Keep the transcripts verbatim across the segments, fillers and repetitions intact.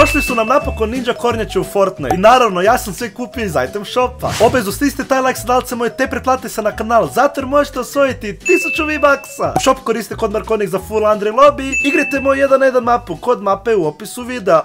Došli su nam napokon Ninja Kornjače u Fortnite. I naravno, ja sam sve kupio iz item shopa. Obavezno stisnite taj like sa nalce moje, te pretplate se na kanal, zato jer možete osvojiti tisuću V-Bucksa. U shop koriste kod Markonix za full Andrej lobby. Igrajte moj jedan na jedan mapu, kod mape je u opisu videa.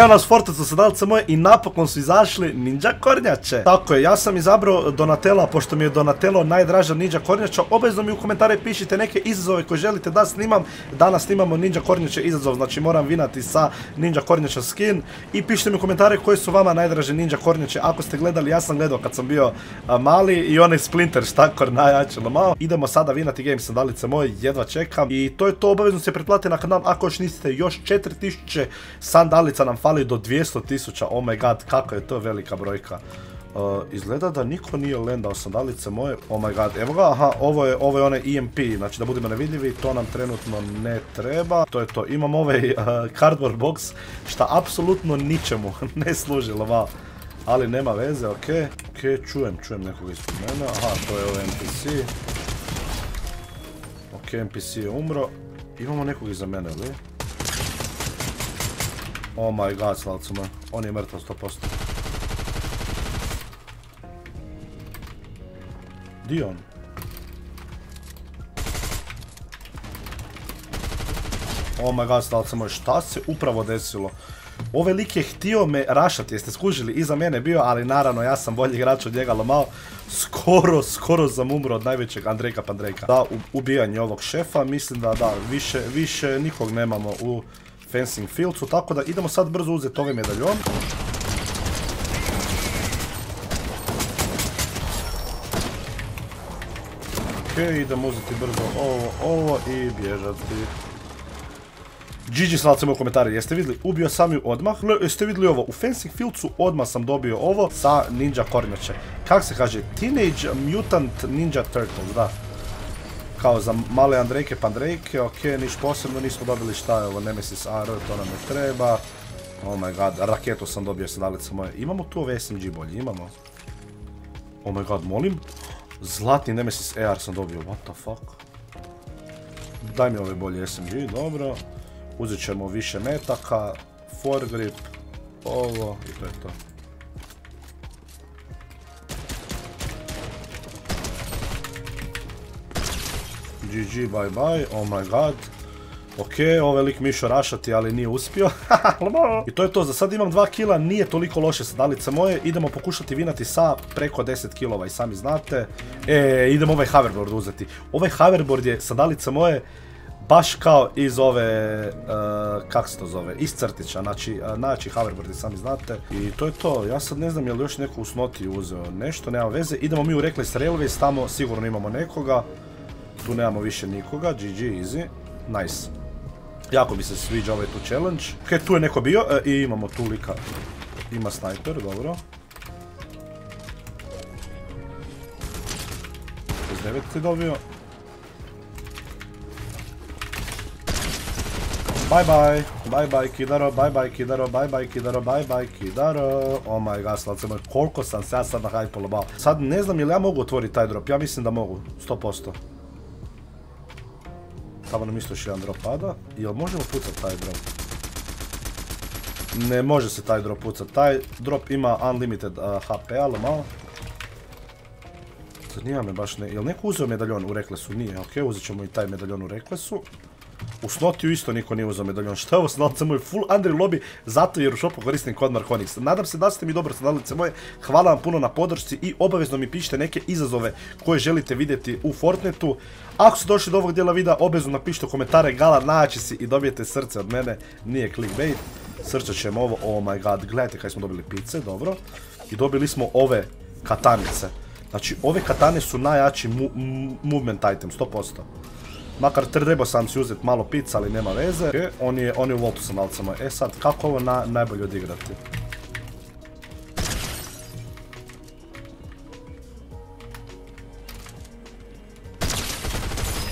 Evo nas Fortnite sa nalce moje i napokon su izašli Ninja Kornjače. Tako je, ja sam izabrao Donatella, pošto mi je Donatella najdraža Ninja Kornjača. Obavezno mi u komentare pišite neke izazove koje želite da snimam. Danas snimamo Ninja Kornjače izazov, znači moram vinati sa Ninja Kornjače skin i pišite mi u komentare koji su vama najdraže Ninja Kornjače, ako ste gledali, ja sam gledao kad sam bio a, mali i onaj Splinter štakor najjače lomao. Idemo sada vinati game sandalice moje, jedva čekam i to je to, obavezno se pretplati na kanal ako još niste, još četiri tisuće sandalica nam fali do dvjesto tisuća, oh my god, kako je to velika brojka. Uh, izgleda da niko nije landao sandalice moje, oh my god, evo ga, aha, ovo je, ovo je onaj E M P, znači da budemo nevidljivi, to nam trenutno ne treba, to je to, imam ovaj uh, cardboard box, šta apsolutno ničemu ne služilo, wow, ali nema veze, okej, okay. Okej, okay, čujem, čujem nekoga ispod mene, aha, to je ovaj N P C, okej, okay, N P C je umro, imamo nekog iza mene, li? Oh my god, slavcu me, on je mrtav sto posto. Di on? Oh my god, stalca moj, šta se upravo desilo? Ove lik je htio me rašati, jeste skužili, iza mene bio, ali naravno ja sam bolji igrač od njega lomao. Skoro, skoro sam umro od najvećeg Andrejka Pandrejka. Da, ubijanje ovog šefa, mislim da da, više, više nikog nemamo u Fencing Fieldcu, tako da idemo sad brzo uzeti ovaj medaljon. Okej, idem uzeti brzo ovo, ovo i bježati. G G slavce moj komentari, jeste vidjeli? Ubio sam ju odmah. Jeste vidjeli ovo? U Fencing Fieldcu odmah sam dobio ovo sa Ninja Kornjače. Kako se kaže? Teenage Mutant Ninja Turtles, da. Kao za male Andrejke Pandrejke, okej, niš posebno, nismo dobili šta je ovo, Nemesis Arr, to nam ne treba. Oh my god, raketu sam dobio sandalica moje. Imamo tu ove S M G bolje, imamo. Oh my god, molim. Zlatni Nemesis Arr sam dobio, what the fuck. Daj mi ove bolje S M G, dobro. Uzet ćemo više metaka, foregrip, ovo i to je to. G G, bye bye, oh my god. Okej, ovaj lik mi išao rašati, ali nije uspio. I to je to, za sad imam dva kila, nije toliko loše sandalice moje. Idemo pokušati vinati sa preko deset kilova i sami znate. E, idemo ovaj hoverboard uzeti. Ovaj hoverboard je sandalice moje baš kao iz ove, kak se to zove, iz crtića. Znači, najjači hoverboard i sami znate. I to je to, ja sad ne znam je li još neko u snoti uzeo nešto, nema veze. Idemo mi u Reckless Railways, tamo sigurno imamo nekoga. Tu nemamo više nikoga, G G, easy, nice. Jako mi se sviđa ovaj tu challenge. Okej, tu je neko bio i imamo tu lika. Ima snajper, dobro. dvadeset devet ti dobio. Bye bye, bye bye kidaro, bye bye kidaro, bye bye kidaro, bye bye kidaro. Oh my god, slavce moj, koliko sam se ja sad nahajpalo bao. Sad ne znam je li ja mogu otvoriti taj drop, ja mislim da mogu, sto posto. Tamo nam isto još jedan drop pada. Jel možemo pucati taj drop? Ne može se taj drop pucati. Taj drop ima unlimited H P, ali malo. Sad nije me baš ne... Jel neko uzeo medaljon u Recklesu? Nije, okej, uzet ćemo i taj medaljon u Recklesu. U Snotiju isto niko nije uzeo medaljon. Šta je ovo sandalice moje? Full Andrej lobby, zato jer u šopu koristim kod Markonix. Nadam se da ste mi dobro sandalice moje. Hvala vam puno na podršci i obavezno mi pišite neke izazove koje želite vidjeti u Fortniteu. Ako ste došli do ovog dijela videa, obavezno napišite u komentare Gala naći si i dobijete srce od mene. Nije clickbait. Srčat ćemo ovo. Oh my god, gledajte kaj smo dobili pice, dobro. I dobili smo ove katanice. Znači, ove katane su najjači movement item, sto posto. Makar trebao sam si uzeti malo pizza, ali nema veze. Okej, on je u voltu sa nalcama. E sad, kako ovo najbolje odigrati?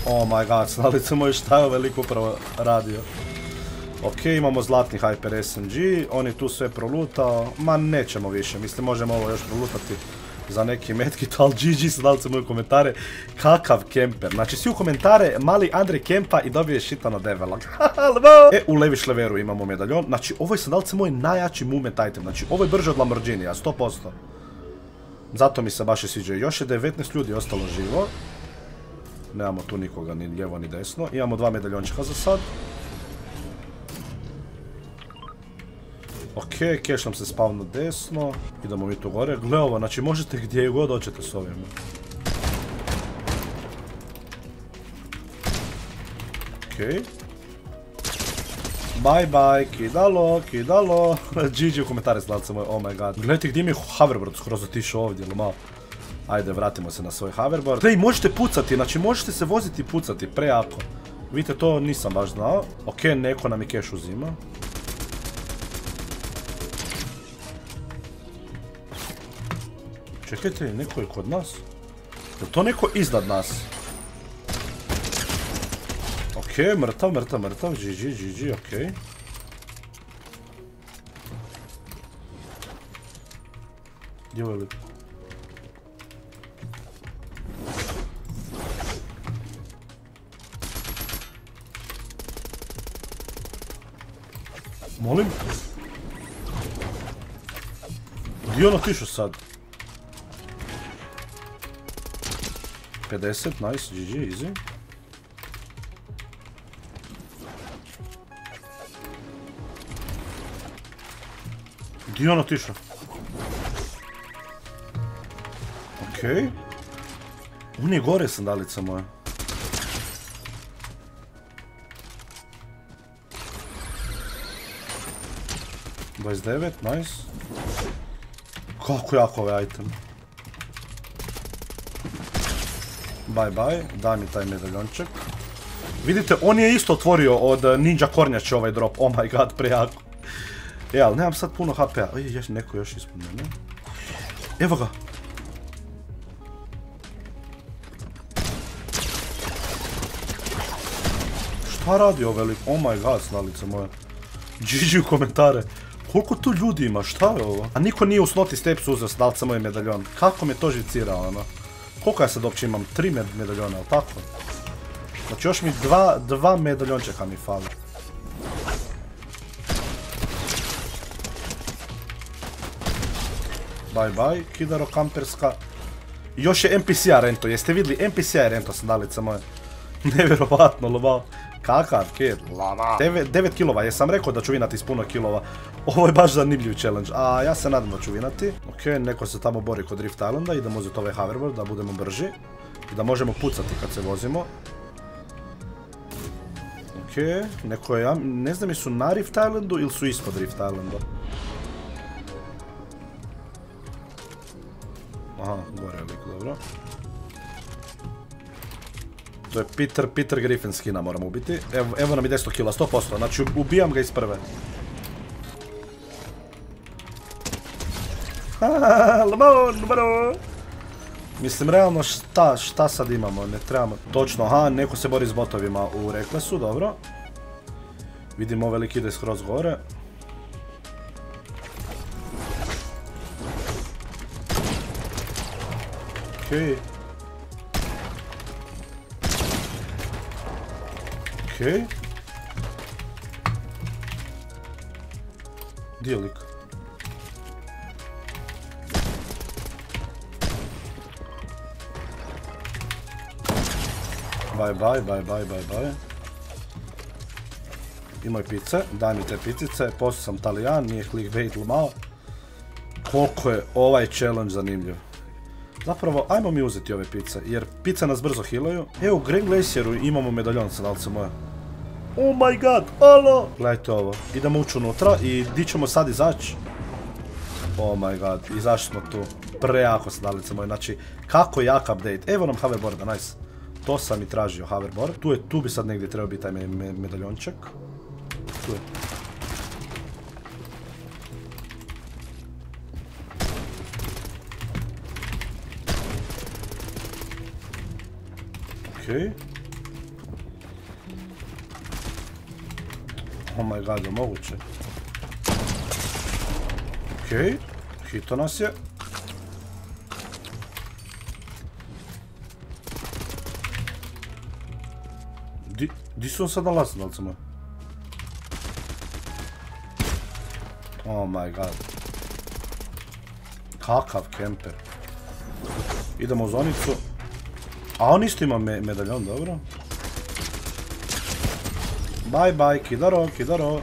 Oh my god, sandalice moje, šta je ovo lik upravo radio? Okej, imamo zlatni Hyper S M G, on je tu sve prolutao. Ma nećemo više, mislim možemo ovo još prolutati. za neki medkit, ali dži dži se dali se moji komentare. Kakav kemper, znači svi u komentare mali Andrej kempa i dobije šitan od Everlag. E, u levi šleveru imamo medaljon, znači ovo je se dali se moj najjači movement item, znači ovo je brže od Lamborghinija, sto posto. Zato mi se baš i sviđaju, još je devetnaest ljudi ostalo živo. Nemamo tu nikoga, ni lijevo ni desno, imamo dva medaljončka za sad. Ok, cash nam se spavno desno, idemo mi tu gore, gle ovo, znači možete gdje god hoćete s ovim. Ok. Bye bye, kidalo, kidalo, dži dži u komentare slavce moj, oh my god. Gledajte gdje mi je hoverboard skroz otišao ovdje, ili malo. Ajde, vratimo se na svoj hoverboard. Gle, možete pucati, znači možete se voziti i pucati, prejako. Vidite, to nisam baš znao. Ok, neko nam je cash uzima. Čekajte, neko je kod nas? Je li to neko iznad nas? Okej, mrtav, mrtav, mrtav, dži dži, dži dži, okej. Gdje ovo je lik? Molim? Gdje je ono tišao sad? pedeset, nice, dži dži, easy. Gdje je ono tišao? Okej. On je gore, sandalica moja. dvadeset devet, nice. Kako jako ovaj item. Bye bye, daj mi taj medaljonček. Vidite, on je isto otvorio od Ninja Kornjače ovaj drop, oh my god, prejako. E, ali nemam sad puno ha pea, oj, još neko još ispod mene. Evo ga. Šta radi ovaj lik, oh my god, snalice moja. dži dži u komentare. Koliko tu ljudi ima, šta je ovo? A niko nije u Snoti Steps uzeo snalca moj medaljon. Kako me to živcirao, ono. Koliko ja sad uopće imam? Tri medaljona, ali tako? Znači još mi dva, dva medaljončeka mi fali. Bye bye, kidaro kamperska. Još je en pe ce rento, jeste vidjeli? en pe ce rento sandalica moja. Nevjerovatno, lomao. Kakav kid, lama. devet kilova, jesam rekao da ću vinati s puno kilova. Ovo je baš zanimljiv challenge, a ja se nadam da ću vinati. Okej, neko se tamo bori kod Rift Islanda, idemo uzeti ovaj hoverboard da budemo brži. I da možemo pucati kad se vozimo. Okej, neko je, ne znam jesu na Rift Islandu ili su ispod Rift Islanda. Aha, gore je lik, dobro. To je Peter, Peter Griffin skina moram ubiti. Evo, evo nam i deset kila, sto posto, znači ubijam ga iz prve. Hahaha, lomon, bro! Mislim, realno šta, šta sad imamo, ne trebamo... Točno, aha, neko se bori s botovima u Reklesu, dobro. Vidim, ovaj lik ide skroz gore. Okej. Okej. Gdje je lik? Bye bye, bye bye, bye bye. Imaj pice, daj mi te picice, poslije sam Talijan, nije clickbait malo. Koliko je ovaj challenge zanimljiv. Zapravo, ajmo mi uzeti ove pice, jer pice nas brzo hilaju. Evo, u Green Glacieru imamo medaljon, sadalce moja. Oh my god, alo! Gledajte ovo, idemo ući unutra i di ćemo sad izaći. Oh my god, izašli smo tu. Prejako, sadalice moje, znači, kako jak update. Evo nam hoverboarda, nice. To sam i tražio, hoverboard. Tu je, tu bi sad negdje trebao biti taj medaljonček. Tu je. Okej. Oh my god, da moguće. Okej, hito nas je. Gdje su on sad na Gallasandalcama? Oh my god. Kakav kemper. Idemo u zonicu. A on isto ima medaljon, dobro. Bye bye, kidaro, kidaro.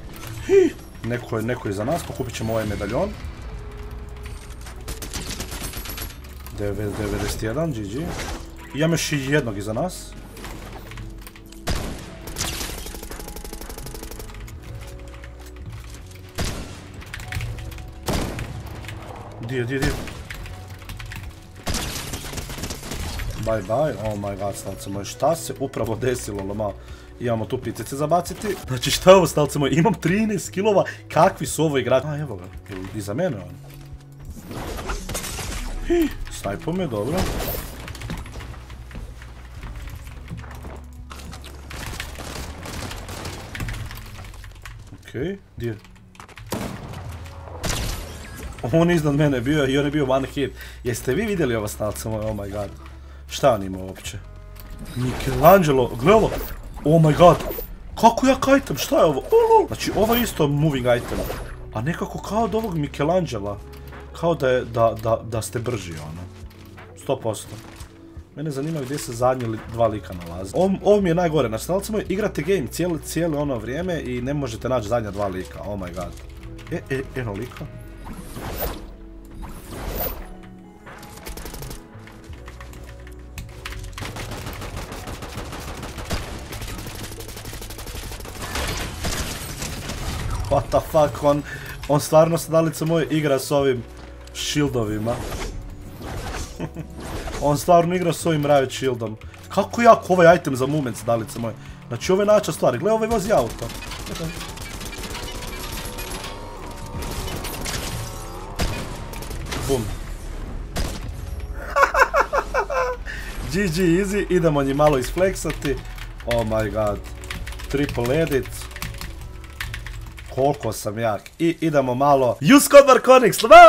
Neko je, neko je za nas, pokupit ćemo ovaj medaljon. devedeset jedan, dži dži. Imam još i jednog iza nas. Gdje, gdje, gdje? Bye bye, oh my god, stalce moje, šta se upravo desilo, loma? Imamo tu pitice za baciti. Znači šta je ovo, stalce moje, imam trinaest kilova, kakvi su ovo igrači? A evo ga, iza mene on. Snajpo me, dobro. Okej, gdje je? On iznad mene bio i on je bio one hit. Jeste vi vidjeli ova stalca moja, oh my god. Šta on ima uopće? Michelangelo, gledalo. Oh my god. Kako jak item, šta je ovo? Znači ovo je isto moving item. A nekako kao od ovog Michelangela. Kao da je, da, da, da ste brži ono. sto posto. Mene zanima gdje se zadnji dva lika nalaze. Ovo mi je najgore, znači stalca moja, igrate game cijelo, cijelo ono vrijeme i ne možete naći zadnja dva lika, oh my god. E, e, eno lika. What the fuck, on, on stvarno stalce moje igra s ovim shieldovima. On stvarno igra s ovim riot shieldom. Kako jako ovaj item za movement stalce moje. Znači ove nača stvari, gle ovaj vozi auto. Bum. dži dži easy, idemo njih malo isfleksati. Oh my god. Triple edit. Koliko sam jak. I idemo malo. Use code Markonix.